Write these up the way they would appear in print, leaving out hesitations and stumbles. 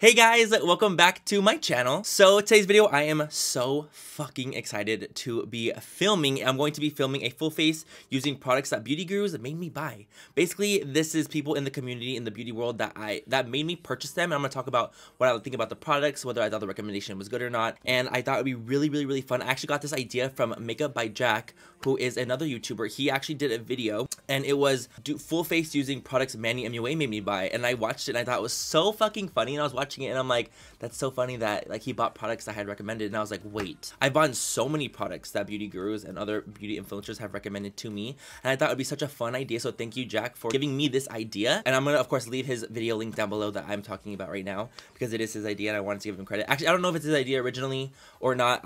Hey guys, welcome back to my channel. So today's video, I am so fucking excited to be filming. I'm going to be filming a full face using products that beauty gurus made me buy. Basically, this is people in the community, in the beauty world that made me purchase them. And I'm gonna talk about what I think about the products, whether I thought the recommendation was good or not. And I thought it'd be really, really, really fun. I actually got this idea from Makeup by Jack, who is another YouTuber. He actually did a video and it was full face using products Manny MUA made me buy. And I watched it and I thought it was so fucking funny. And I was watching it and I'm like, that's so funny that like he bought products I had recommended. And I was like, wait, I bought so many products that beauty gurus and other beauty influencers have recommended to me. And I thought it'd be such a fun idea. So thank you, Jack, for giving me this idea. And I'm gonna, of course, leave his video link down below that I'm talking about right now because it is his idea and I wanted to give him credit. Actually, I don't know if it's his idea originally or not.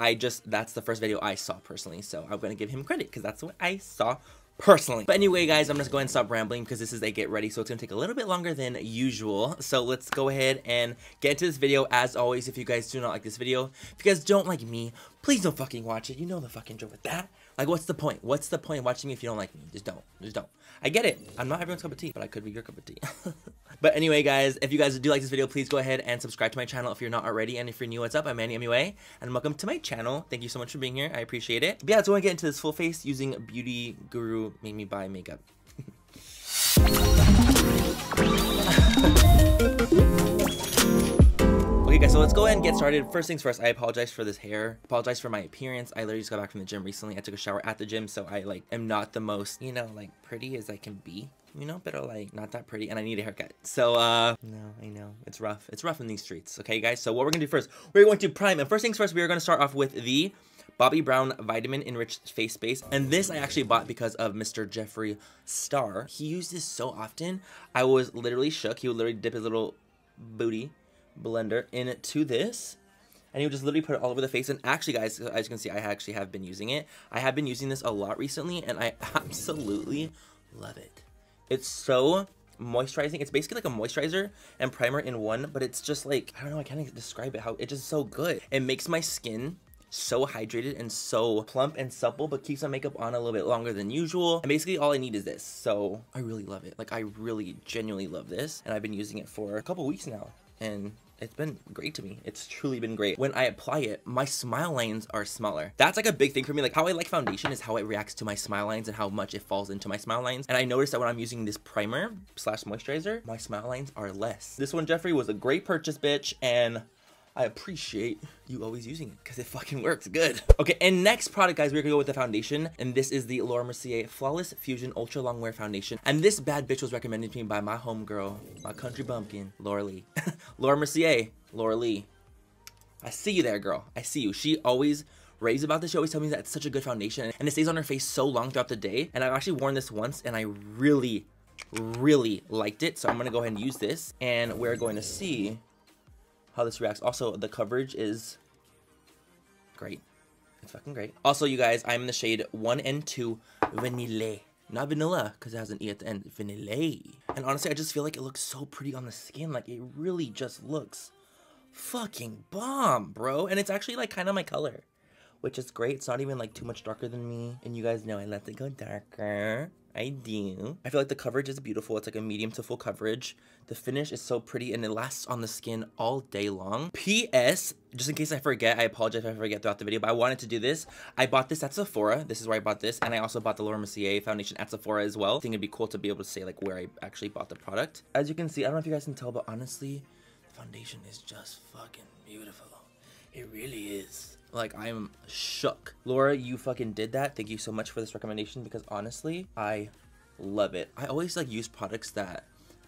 That's the first video I saw personally. So I'm gonna give him credit because that's what I saw personally. But anyway, guys, I'm just going to stop rambling because this is a get ready, so it's gonna take a little bit longer than usual. So let's go ahead and get into this video. As always, if you guys do not like this video, if you guys don't like me, please don't fucking watch it. You know the fucking joke with that. Like, what's the point? What's the point of watching me if you don't like me? Just don't. Just don't. I get it. I'm not everyone's cup of tea, but I could be your cup of tea. But anyway, guys, if you guys do like this video, please go ahead and subscribe to my channel if you're not already. And if you're new, what's up? I'm Manny MUA, and welcome to my channel. Thank you so much for being here. I appreciate it. But yeah, so I want to get into this full face using beauty guru made me buy makeup. Okay guys, so let's go ahead and get started. First things first, I apologize for this hair. Apologize for my appearance. I literally just got back from the gym recently. I took a shower at the gym, so I like am not the most, you know, like pretty as I can be. You know, but like not that pretty, and I need a haircut. So no, I know it's rough. It's rough in these streets. Okay guys, so what we're gonna do first, we're going to prime. And first things first, we are gonna start off with the Bobbi Brown Vitamin Enriched Face Base. And this I actually bought because of Mr. Jeffree Star. He used this so often. I was literally shook. He would literally dip his little booty blender into this, and you just literally put it all over the face. And actually, guys, as you can see, I actually have been using it. I have been using this a lot recently, and I absolutely love it. It's so moisturizing. It's basically like a moisturizer and primer in one, but it's just like, I don't know, I can't describe it. How it's just so good. It makes my skin so hydrated and so plump and supple, but keeps my makeup on a little bit longer than usual. And basically all I need is this. So I really love it. Like, I really genuinely love this, and I've been using it for a couple weeks now, and it's been great to me. It's truly been great. When I apply it, my smile lines are smaller. That's like a big thing for me. Like, how I like foundation is how it reacts to my smile lines and how much it falls into my smile lines. And I noticed that when I'm using this primer slash moisturizer, my smile lines are less. This one, Jeffree, was a great purchase, bitch, and I appreciate you always using it because it fucking works good. Okay, and next product, guys, we're gonna go with the foundation, and this is the Laura Mercier Flawless Fusion Ultra Long Wear Foundation. And this bad bitch was recommended to me by my homegirl, my country bumpkin, Laura Lee. Laura Mercier, Laura Lee. I see you there, girl. I see you. She always raves about this. She always tells me that it's such a good foundation, and it stays on her face so long throughout the day. And I've actually worn this once, and I really liked it. So I'm gonna go ahead and use this, and we're going to see how this reacts. Also, the coverage is great. It's fucking great. Also, you guys, I'm in the shade 1 and 2 Vanilla. Not vanilla, because it has an E at the end. Vanilla. And honestly, I just feel like it looks so pretty on the skin. Like, it really just looks fucking bomb, bro. And it's actually, like, kind of my color, which is great. It's not even, like, too much darker than me. And you guys know I let it go darker. I do. I feel like the coverage is beautiful. It's like a medium to full coverage. The finish is so pretty, and it lasts on the skin all day long. P.S. Just in case I forget, I apologize if I forget throughout the video, but I wanted to do this. I bought this at Sephora. This is where I bought this, and I also bought the Laura Mercier foundation at Sephora as well. I think it'd be cool to be able to say like where I actually bought the product. As you can see, I don't know if you guys can tell, but honestly, the foundation is just fucking beautiful. It really is. Like, I'm shook. Laura, you fucking did that. Thank you so much for this recommendation because honestly, I love it. I always like use products that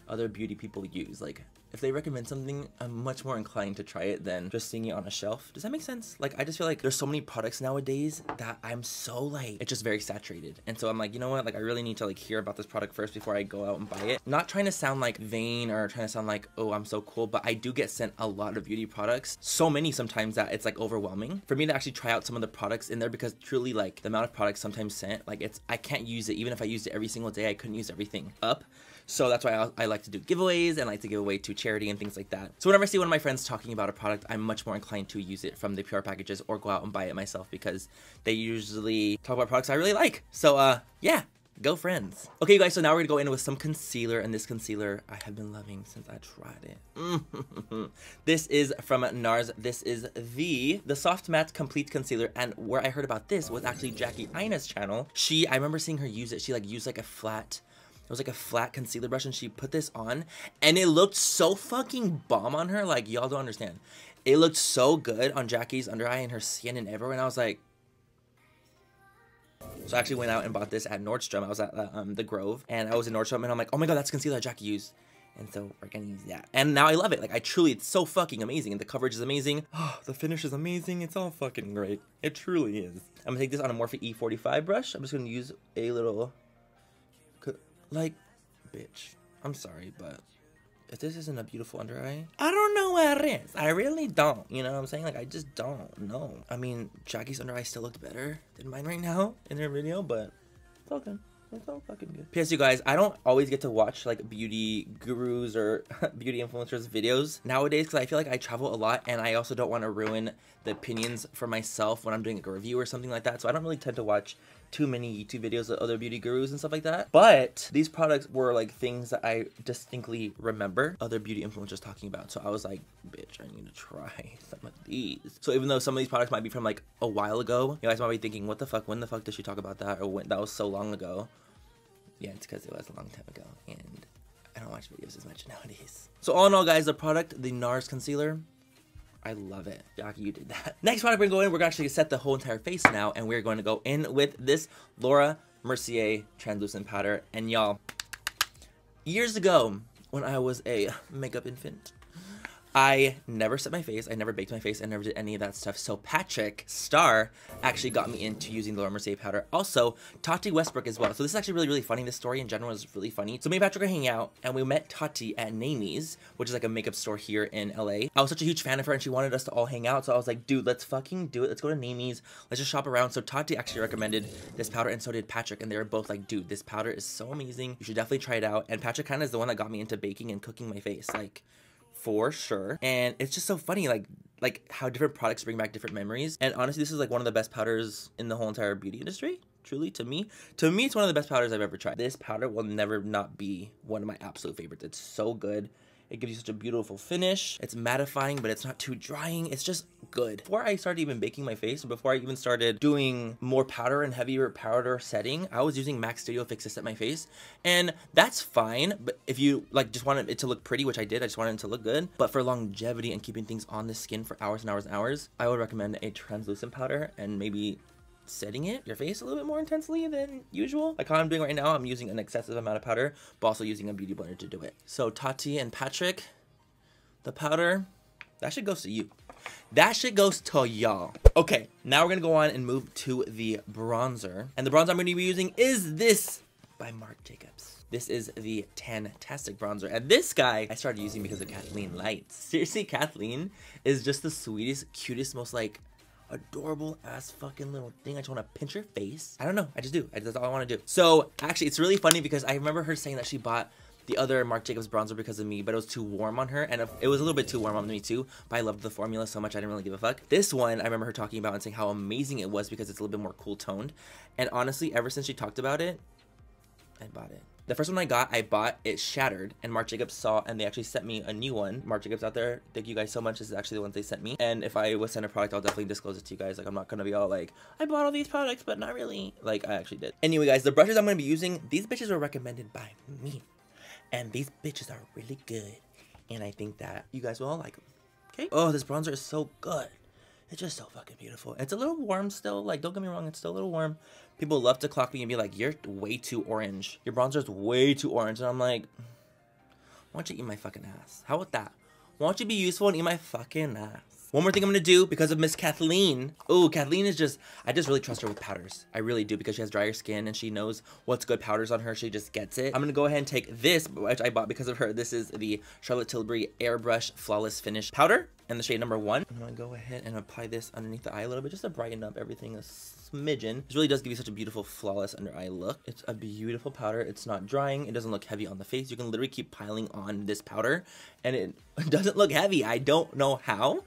other beauty people use. Like, if they recommend something, I'm much more inclined to try it than just seeing it on a shelf. Does that make sense? Like, I just feel like there's so many products nowadays that I'm so like, it's just very saturated. And so I'm like, you know what? Like, I really need to like hear about this product first before I go out and buy it. Not trying to sound like vain or trying to sound like, oh, I'm so cool, but I do get sent a lot of beauty products. So many sometimes that it's like overwhelming for me to actually try out some of the products in there because truly like the amount of products sometimes sent, like it's, I can't use it. Even if I used it every single day, I couldn't use everything up. So that's why I like to do giveaways and I like to give away to charity and things like that. So whenever I see one of my friends talking about a product, I'm much more inclined to use it from the PR packages or go out and buy it myself because they usually talk about products I really like. So yeah, Go friends. Okay, you guys, so now we're gonna go in with some concealer, and this concealer I have been loving since I tried it. This is from NARS. This is the Soft Matte Complete Concealer, and where I heard about this was actually Jackie Ina's channel. I remember seeing her use it. She like used like a flat, it was like a flat concealer brush, and she put this on, and it looked so fucking bomb on her. Like, y'all don't understand. It looked so good on Jackie's under eye and her skin and everywhere, and I was like, so I actually went out and bought this at Nordstrom. I was at the Grove, and I was in Nordstrom, and I'm like, oh my god, that's concealer Jackie used. And so we're gonna use that. And now I love it. Like, I truly, it's so fucking amazing. And the coverage is amazing. Oh, the finish is amazing. It's all fucking great. It truly is. I'm gonna take this on a Morphe E45 brush. I'm just gonna use a little, like, bitch. I'm sorry, but if this isn't a beautiful under eye, I don't know where it is. I really don't. You know what I'm saying? Like, I just don't know. I mean, Jackie's under eye still looked better than mine right now in her video, but it's all good. It's all fucking good. P.S. you guys, I don't always get to watch like beauty gurus or beauty influencers videos nowadays because I feel like I travel a lot, and I also don't want to ruin the opinions for myself when I'm doing like a review or something like that. So I don't really tend to watch too many YouTube videos of other beauty gurus and stuff like that. But these products were like things that I distinctly remember other beauty influencers talking about. So I was like, bitch, I need to try some of these. So even though some of these products might be from like a while ago, you guys might be thinking, what the fuck? When the fuck did she talk about that? Or when that was so long ago? Yeah, it's because it was a long time ago, and I don't watch videos as much nowadays. So all in all, guys, the product, the NARS concealer, I love it. Jackie, you did that. Next product we're going to go in, we're actually going to set the whole entire face now, and we're going to go in with this Laura Mercier translucent powder. And y'all, years ago, when I was a makeup infant, I never set my face, I never baked my face, I never did any of that stuff. So Patrick Starr actually got me into using Laura Mercier powder. Also, Tati Westbrook as well. So this is actually really, really funny. This story in general is really funny. So me and Patrick are hanging out, and we met Tati at Nami's, which is like a makeup store here in LA. I was such a huge fan of her, and she wanted us to all hang out. So I was like, dude, let's fucking do it. Let's go to Nami's. Let's just shop around. So Tati actually recommended this powder, and so did Patrick. And they were both like, dude, this powder is so amazing. You should definitely try it out. And Patrick kind of is the one that got me into baking and cooking my face. Like, for sure. And it's just so funny, like how different products bring back different memories. And honestly, this is like one of the best powders in the whole entire beauty industry. Truly, to me, it's one of the best powders I've ever tried. This powder will never not be one of my absolute favorites. It's so good. It gives you such a beautiful finish. It's mattifying, but it's not too drying. It's just good. Before I started even baking my face, before I even started doing more powder and heavier powder setting, I was using MAC Studio Fix to set my face. And that's fine, but if you like just wanted it to look pretty, which I did, I just wanted it to look good. But for longevity and keeping things on the skin for hours and hours and hours, I would recommend a translucent powder and maybe setting it, your face a little bit more intensely than usual. Like how I'm doing right now, I'm using an excessive amount of powder, but also using a beauty blender to do it. So Tati and Patrick, the powder, that shit goes to you. That shit goes to y'all. Okay, now we're gonna go on and move to the bronzer. And the bronzer I'm gonna be using is this by Marc Jacobs. This is the Tantastic Bronzer. And this guy I started using because of Kathleen Lights. Seriously, Kathleen is just the sweetest, cutest, most like, adorable ass fucking little thing. I just want to pinch her face. I don't know. I just do. That's all I want to do. So actually, it's really funny because I remember her saying that she bought the other Marc Jacobs bronzer because of me, but it was too warm on her, and it was a little bit too warm on me too, but I loved the formula so much I didn't really give a fuck. This one, I remember her talking about and saying how amazing it was because it's a little bit more cool toned, and honestly, ever since she talked about it, I bought it. The first one I bought, it shattered, and Marc Jacobs saw, and they actually sent me a new one. Marc Jacobs out there, thank you guys so much. This is actually the ones they sent me. And if I was sent a product, I'll definitely disclose it to you guys. Like, I'm not gonna be all like, I bought all these products, but not really. Like, I actually did. Anyway, guys, the brushes I'm gonna be using, these bitches were recommended by me. And these bitches are really good. And I think that you guys will all like them, okay? Oh, this bronzer is so good. It's just so fucking beautiful. It's a little warm still. Like, don't get me wrong, it's still a little warm. People love to clock me and be like, you're way too orange. Your bronzer's way too orange. And I'm like, why don't you eat my fucking ass? How about that? Why don't you be useful and eat my fucking ass? One more thing I'm gonna do because of Miss Kathleen. Ooh, Kathleen is just, I just really trust her with powders. I really do because she has drier skin and she knows what's good powders on her. She just gets it. I'm gonna go ahead and take this, which I bought because of her. This is the Charlotte Tilbury Airbrush Flawless Finish Powder. And the shade number 1. I'm gonna go ahead and apply this underneath the eye a little bit just to brighten up everything a smidgen. This really does give you such a beautiful, flawless under eye look. It's a beautiful powder. It's not drying. It doesn't look heavy on the face. You can literally keep piling on this powder and it doesn't look heavy. I don't know how,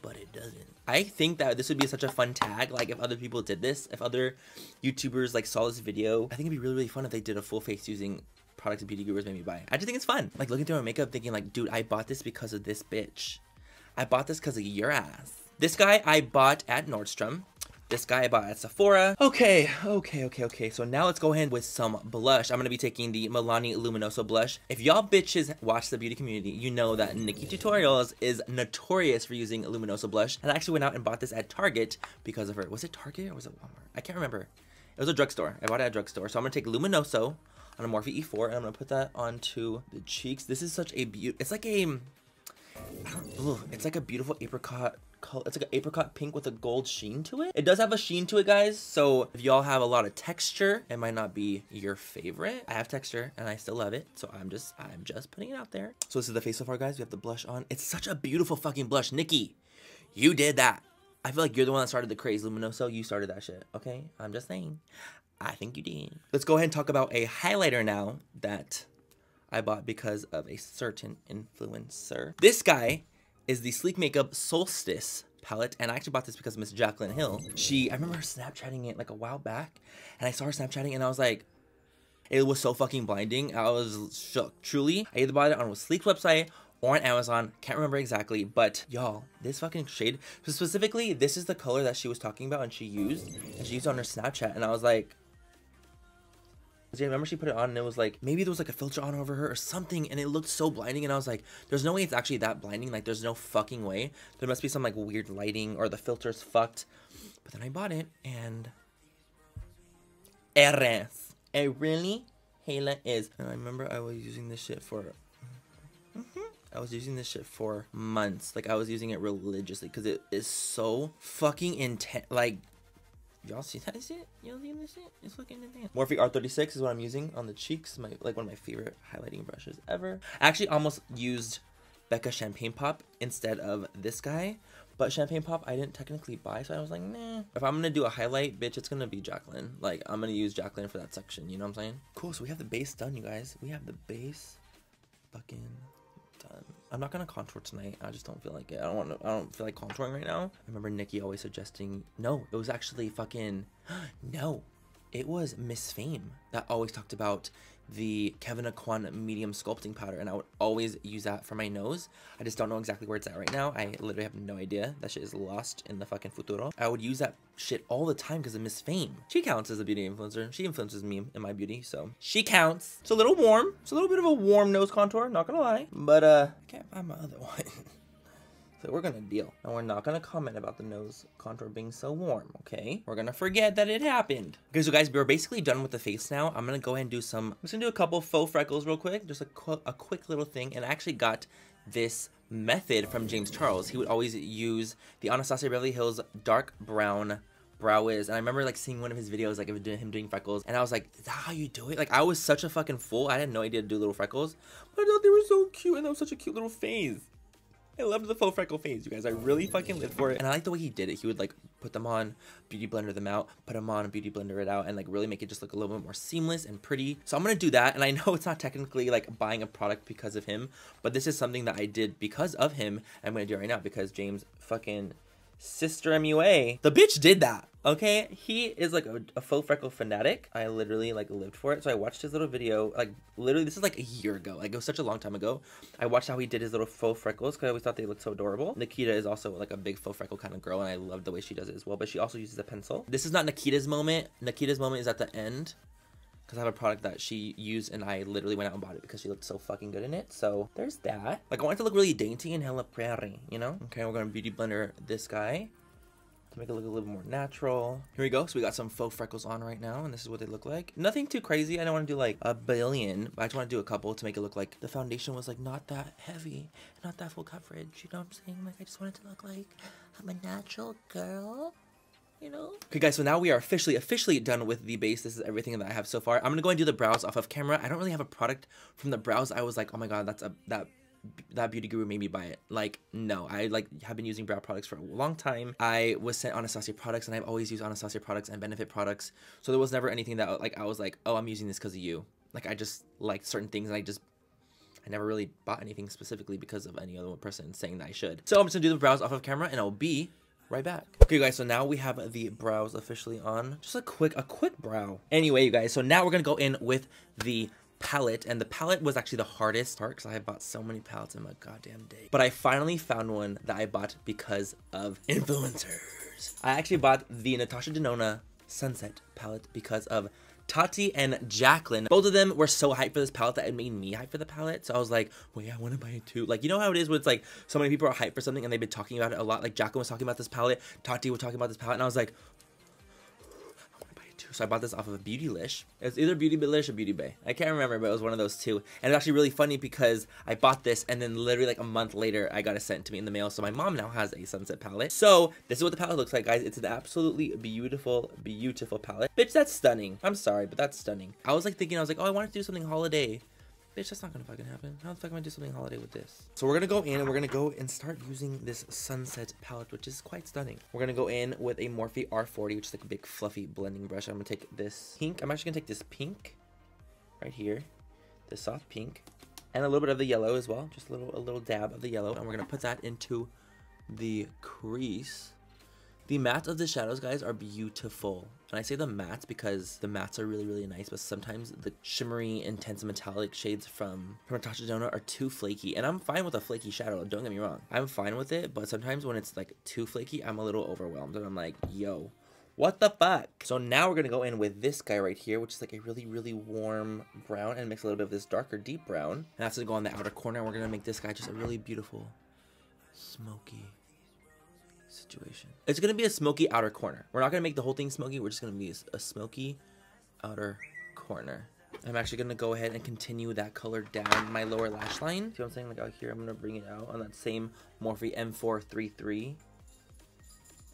but it doesn't. I think that this would be such a fun tag, like if other people did this, if other YouTubers like saw this video, I think it'd be really, really fun if they did a full face using products that beauty gurus made me buy. I just think it's fun. Like looking through my makeup thinking like, dude, I bought this because of this bitch. I bought this because of your ass. This guy I bought at Nordstrom. This guy I bought at Sephora. Okay. So now let's go ahead with some blush. I'm gonna be taking the Milani Luminoso blush. If y'all bitches watch the beauty community, you know that Nikki Tutorials is notorious for using Luminoso blush. And I actually went out and bought this at Target because of her. Was it Target or was it Walmart? I can't remember. It was a drugstore. I bought it at a drugstore. So I'm gonna take Luminoso on a Morphe E4 and I'm gonna put that onto the cheeks. This is such a beauty. It's like a, it's like a beautiful apricot color. It's like an apricot pink with a gold sheen to it. It does have a sheen to it, guys. So if y'all have a lot of texture, it might not be your favorite. I have texture and I still love it. So I'm just putting it out there. So this is the face so far, guys. We have the blush on. It's such a beautiful fucking blush. Nikki, you did that. I feel like you're the one that started the craze, Luminoso. You started that shit, okay? I'm just saying. I think you did. Let's go ahead and talk about a highlighter now that I bought because of a certain influencer. This guy is the Sleek Makeup Solstice palette, and I actually bought this because of Miss Jaclyn Hill. I remember her Snapchatting it like a while back, and I saw her Snapchatting, and I was like, it was so fucking blinding. I was shook, truly. I either bought it on a Sleek website or on Amazon, can't remember exactly, but y'all, this fucking shade, so specifically, this is the color that she was talking about, and she used it on her Snapchat, and I was like, I remember she put it on and it was like, maybe there was like a filter on over her or something, and it looked so blinding, and I was like, there's no way it's actually that blinding, like there's no fucking way. There must be some like weird lighting or the filter's fucked. But then I bought it and it really hella is. And I remember I was using this shit for months. Like I was using it religiously because it is so fucking intense. Like y'all see that shit? Y'all see this shit? It's fucking intense. Morphe R36 is what I'm using on the cheeks. My like one of my favorite highlighting brushes ever. I actually almost used Becca Champagne Pop instead of this guy, but Champagne Pop I didn't technically buy, so I was like, nah. If I'm gonna do a highlight, bitch, it's gonna be Jaclyn. Like I'm gonna use Jaclyn for that section. You know what I'm saying? Cool. So we have the base done, you guys. We have the base fucking done. I'm not gonna contour tonight. I just don't feel like it. I don't feel like contouring right now. I remember Nikki always suggesting, no, it was actually fucking, no, it was Miss Fame that always talked about the Kevin Aucoin medium sculpting powder, and I would always use that for my nose. I just don't know exactly where it's at right now. I literally have no idea. That shit is lost in the fucking futuro. I would use that shit all the time because of Miss Fame. She counts as a beauty influencer. She influences me in my beauty, so she counts. It's a little warm. It's a little bit of a warm nose contour, not gonna lie. But I can't find my other one. So we're gonna deal. And we're not gonna comment about the nose contour being so warm, okay? We're gonna forget that it happened. Okay, so guys, we're basically done with the face now. I'm gonna go ahead and do some, I'm just gonna do a couple faux freckles real quick. Just a quick little thing. And I actually got this method from James Charles. He would always use the Anastasia Beverly Hills dark brown brow is, and I remember like seeing one of his videos like of him doing freckles, and I was like, is that how you do it? Like I was such a fucking fool. I had no idea to do little freckles, but I thought they were so cute, and that was such a cute little phase. I loved the faux freckle phase, you guys. I really fucking lived for it. And I like the way he did it. He would like put them on, beauty blender them out, put them on, beauty blender it out, and like really make it just look a little bit more seamless and pretty. So I'm gonna do that. And I know it's not technically like buying a product because of him, but this is something that I did because of him. I'm gonna do it right now because James fucking Sister MUA, the bitch did that, okay? He is like a faux freckle fanatic. I literally like lived for it. So I watched his little video, like literally, this is like a year ago. Like it was such a long time ago. I watched how he did his little faux freckles because I always thought they looked so adorable. Nikita is also like a big faux freckle kind of girl, and I love the way she does it as well, but she also uses a pencil. This is not Nikita's moment. Nikita's moment is at the end because I have a product that she used and I literally went out and bought it because she looked so fucking good in it. So there's that. Like I want it to look really dainty and hella pretty, you know? Okay, we're gonna beauty blender this guy to make it look a little more natural. Here we go. So we got some faux freckles on right now, and this is what they look like. Nothing too crazy. I don't want to do like a billion, but I just want to do a couple to make it look like the foundation was like not that heavy, not that full coverage. You know what I'm saying? Like I just want it to look like I'm a natural girl. You know? Okay guys, so now we are officially done with the base. This is everything that I have so far. I'm gonna go and do the brows off of camera. I don't really have a product from the brows. I was like, oh my god, that beauty guru made me buy it. Like, no, I like have been using brow products for a long time. I was sent Anastasia products, and I've always used Anastasia products and Benefit products. So there was never anything that like I was like, oh, I'm using this because of you. Like I just like certain things, and I never really bought anything specifically because of any other person saying that I should. So I'm just gonna do the brows off of camera, and I'll be right back. Okay, guys, so now we have the brows officially on. Just a quick brow. Anyway, you guys, so now we're gonna go in with the palette, and the palette was actually the hardest part because I have bought so many palettes in my goddamn day. But I finally found one that I bought because of influencers. I actually bought the Natasha Denona Sunset palette because of Tati and Jaclyn. Both of them were so hyped for this palette that it made me hyped for the palette. So I was like, well, yeah, I want to buy it too. Like, you know how it is when it's like so many people are hyped for something and they've been talking about it a lot. Like, Jaclyn was talking about this palette, Tati was talking about this palette, and I was like, I want to buy it too. So I bought this off of a Beautylish. It's either Beautylish or Beauty Bay. I can't remember, but it was one of those two. And it's actually really funny because I bought this and then literally like a month later, I got it sent to me in the mail. So my mom now has a sunset palette. So this is what the palette looks like, guys. It's an absolutely beautiful, beautiful palette. Bitch, that's stunning. I'm sorry, but that's stunning. I was like thinking, I was like, oh, I want to do something holiday. Bitch, that's not gonna fucking happen. How the fuck am I gonna do something holiday with this? So we're gonna go in and we're gonna go and start using this sunset palette, which is quite stunning. We're gonna go in with a Morphe R40, which is like a big fluffy blending brush. I'm gonna take this pink. I'm actually gonna take this pink right here, this soft pink, and a little bit of the yellow as well. Just a little dab of the yellow. And we're gonna put that into the crease. The mattes of the shadows, guys, are beautiful. And I say the mattes because the mattes are really, really nice, but sometimes the shimmery, intense metallic shades from Natasha Denona are too flaky. And I'm fine with a flaky shadow, don't get me wrong. I'm fine with it, but sometimes when it's like too flaky, I'm a little overwhelmed and I'm like, yo, what the fuck? So now we're gonna go in with this guy right here, which is like a really, really warm brown and mix a little bit of this darker, deep brown. And that's gonna go on the outer corner. And we're gonna make this guy just a really beautiful, smoky situation. It's gonna be a smoky outer corner. We're not gonna make the whole thing smoky. We're just gonna be a smoky outer corner. I'm actually gonna go ahead and continue that color down my lower lash line. See what I'm saying? Like out here, I'm gonna bring it out on that same Morphe M433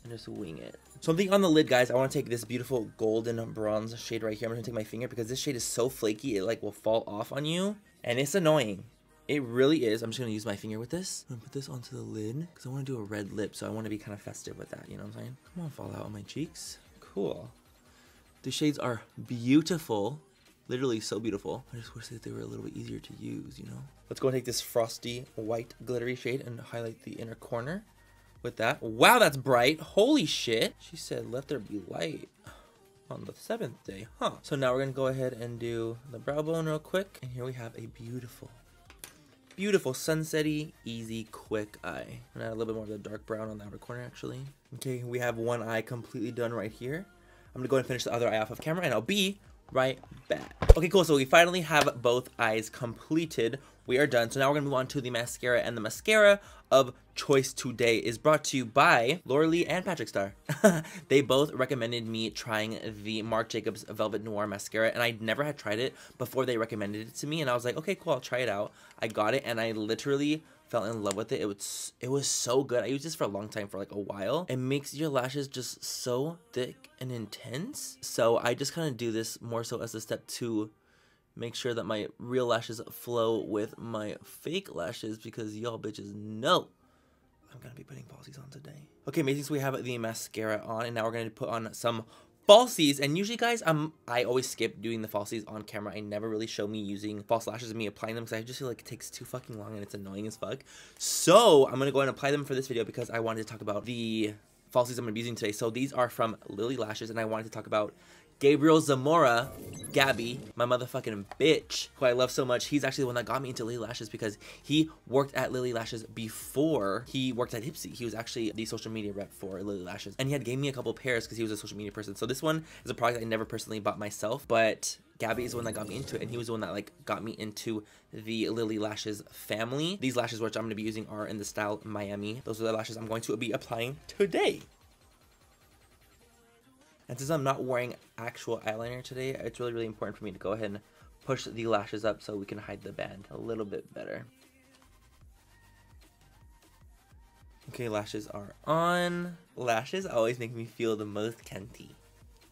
and just wing it. Something on the lid, guys. I want to take this beautiful golden bronze shade right here. I'm gonna take my finger because this shade is so flaky, it like will fall off on you, and it's annoying. It really is. I'm just gonna use my finger with this. I'm gonna put this onto the lid because I wanna do a red lip, so I wanna be kind of festive with that, you know what I'm saying? Come on, fall out on my cheeks. Cool. The shades are beautiful. Literally so beautiful. I just wish that they were a little bit easier to use, you know? Let's go and take this frosty white glittery shade and highlight the inner corner with that. Wow, that's bright. Holy shit. She said, let there be light on the seventh day, huh? So now we're gonna go ahead and do the brow bone real quick. And here we have a beautiful, beautiful sunsetty, easy, quick eye. I'm gonna add a little bit more of the dark brown on the outer corner, actually. Okay, we have one eye completely done right here. I'm gonna go ahead and finish the other eye off of camera, and I'll be right back. Okay, cool, so we finally have both eyes completed. We are done, so now we're gonna move on to the mascara, and the mascara of choice today is brought to you by Laura Lee and Patrick Starr. They both recommended me trying the Marc Jacobs Velvet Noir mascara, and I never had tried it before they recommended it to me, and I was like, okay, cool, I'll try it out. I got it, and I literally fell in love with it. It was so good. I used this for a long time, for like a while. It makes your lashes just so thick and intense, so I just kind of do this more so as a step to make sure that my real lashes flow with my fake lashes, because y'all bitches know I'm gonna be putting falsies on today. Okay, amazing, so we have the mascara on, and now we're gonna put on some falsies. And usually, guys, I always skip doing the falsies on camera. I never really show me using false lashes and me applying them, because I just feel like it takes too fucking long and it's annoying as fuck. So I'm gonna go and apply them for this video because I wanted to talk about the falsies I'm gonna be using today. So these are from Lily Lashes, and I wanted to talk about Gabriel Zamora, Gabby, my motherfucking bitch, who I love so much. He's actually the one that got me into Lily Lashes because he worked at Lily Lashes before he worked at Hipsy. He was actually the social media rep for Lily Lashes, and he had gave me a couple pairs because he was a social media person. So this one is a product I never personally bought myself, but Gabby is the one that got me into it, and he was the one that like got me into the Lily Lashes family. These lashes, which I'm gonna be using, are in the style Miami. Those are the lashes I'm going to be applying today. And since I'm not wearing actual eyeliner today, it's really, really important for me to go ahead and push the lashes up so we can hide the band a little bit better. Okay, lashes are on. Lashes always make me feel the most kenty.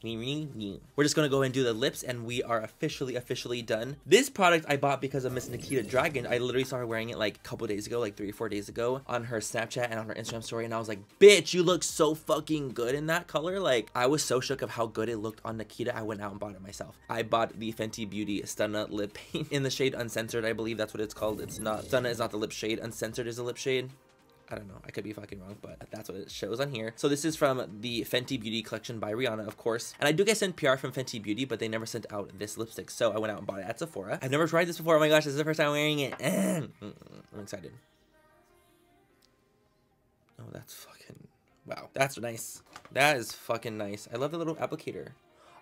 We're just gonna go and do the lips, and we are officially done. This product I bought because of Miss Nikita Dragon. I literally saw her wearing it like a couple days ago, like 3 or 4 days ago, on her Snapchat and on her Instagram story, and I was like, bitch, you look so fucking good in that color. Like, I was so shook of how good it looked on Nikita. I went out and bought it myself. I bought the Fenty Beauty Stunna lip paint in the shade Uncensored. I believe that's what it's called. It's not Stunna, is not the lip shade. Uncensored is a lip shade. I don't know. I could be fucking wrong, but that's what it shows on here. So this is from the Fenty Beauty collection by Rihanna, of course. And I do get sent PR from Fenty Beauty, but they never sent out this lipstick. So I went out and bought it at Sephora. I've never tried this before. Oh my gosh, this is the first time wearing it. I'm excited. Oh, that's fucking, wow. That's nice. That is fucking nice. I love the little applicator.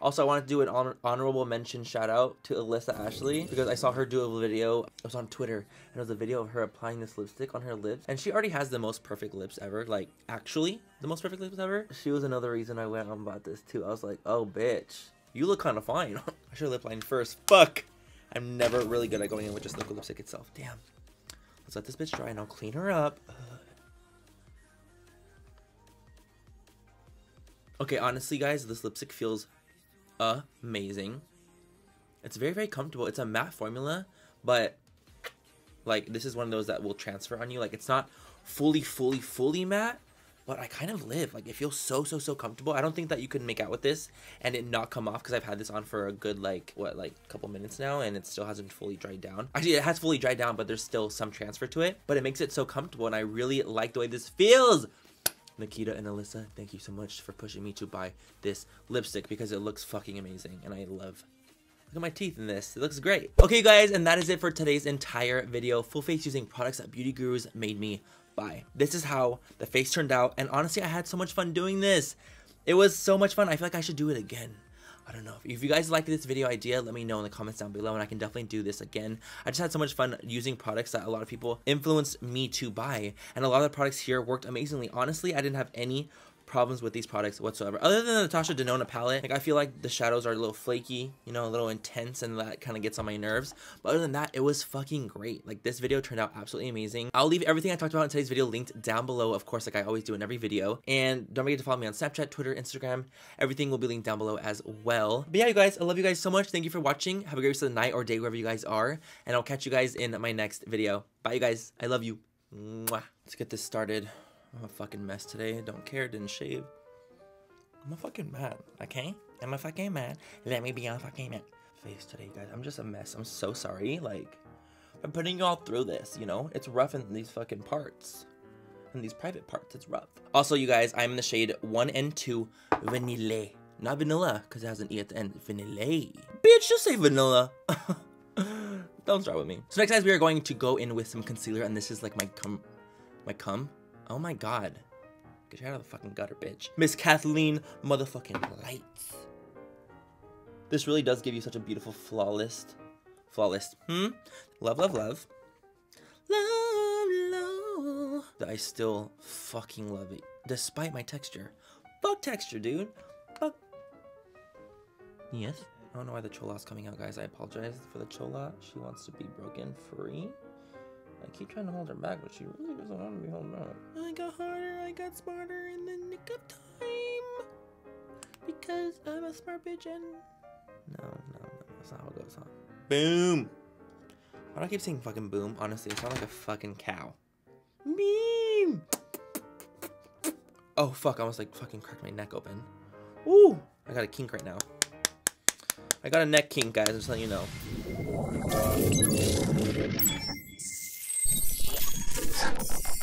Also, I wanted to do an honorable mention shout out to Alyssa Ashley because I saw her do a video. It was on Twitter and it was a video of her applying this lipstick on her lips. And she already has the most perfect lips ever. Like, actually, the most perfect lips ever. She was another reason I went on about this too. I was like, oh, bitch, you look kind of fine. I should have lip lined first. Fuck. I'm never really good at going in with just local lipstick itself. Damn. Let's let this bitch dry and I'll clean her up. Okay, honestly, guys, this lipstick feels amazing. It's very, very comfortable. It's a matte formula, but like this is one of those that will transfer on you. Like it's not fully matte, but I kind of live. Like it feels so comfortable. I don't think that you could make out with this and it not come off because I've had this on for a good like couple minutes now and it still hasn't fully dried down. Actually, it has fully dried down, but there's still some transfer to it, but it makes it so comfortable and I really like the way this feels. Nikita and Alyssa, thank you so much for pushing me to buy this lipstick because it looks fucking amazing and I love it. Look at my teeth in this. It looks great. Okay, guys, and that is it for today's entire video. Full face using products that beauty gurus made me buy. This is how the face turned out, and honestly, I had so much fun doing this. It was so much fun. I feel like I should do it again. I don't know. If you guys like this video idea, let me know in the comments down below and I can definitely do this again. I just had so much fun using products that a lot of people influenced me to buy. And a lot of the products here worked amazingly. Honestly, I didn't have any problems with these products whatsoever. Other than the Natasha Denona palette, like I feel like the shadows are a little flaky, you know, a little intense, and that kind of gets on my nerves. But other than that, it was fucking great. Like this video turned out absolutely amazing. I'll leave everything I talked about in today's video linked down below, of course, like I always do in every video. And don't forget to follow me on Snapchat, Twitter, Instagram. Everything will be linked down below as well. But yeah, you guys, I love you guys so much. Thank you for watching. Have a great rest of the night or day wherever you guys are. And I'll catch you guys in my next video. Bye, you guys. I love you. Mwah. Let's get this started. I'm a fucking mess today. Don't care. Didn't shave. I'm a fucking man. Okay? I'm a fucking man. Let me be a fucking man. Face today, guys. I'm just a mess. I'm so sorry. Like, I'm putting y'all through this, you know? It's rough in these fucking parts. In these private parts, it's rough. Also, you guys, I'm in the shade 1 and 2 Vanilla. Not vanilla, because it has an E at the end. Vanilla. Bitch, just say vanilla. Don't start with me. So next, guys, we are going to go in with some concealer, and this is like my cum. Oh my god. Get you out of the fucking gutter, bitch. Miss Kathleen motherfucking Lights. This really does give you such a beautiful, flawless. Love. Love. I still fucking love it. Despite my texture. Fuck texture, dude. Fuck. Yes? I don't know why the chola's coming out, guys. I apologize for the chola. She wants to be broken free. I keep trying to hold her back, but she really doesn't want to be held back. I got harder, I got smarter in the nick of time. Because I'm a smart bitch and... No, that's not how it goes, huh? Boom! Why do I keep saying fucking boom? Honestly, I sound like a fucking cow. Beam! Oh, fuck, I almost like fucking cracked my neck open. Ooh! I got a kink right now. I got a neck kink, guys, I'm just letting you know.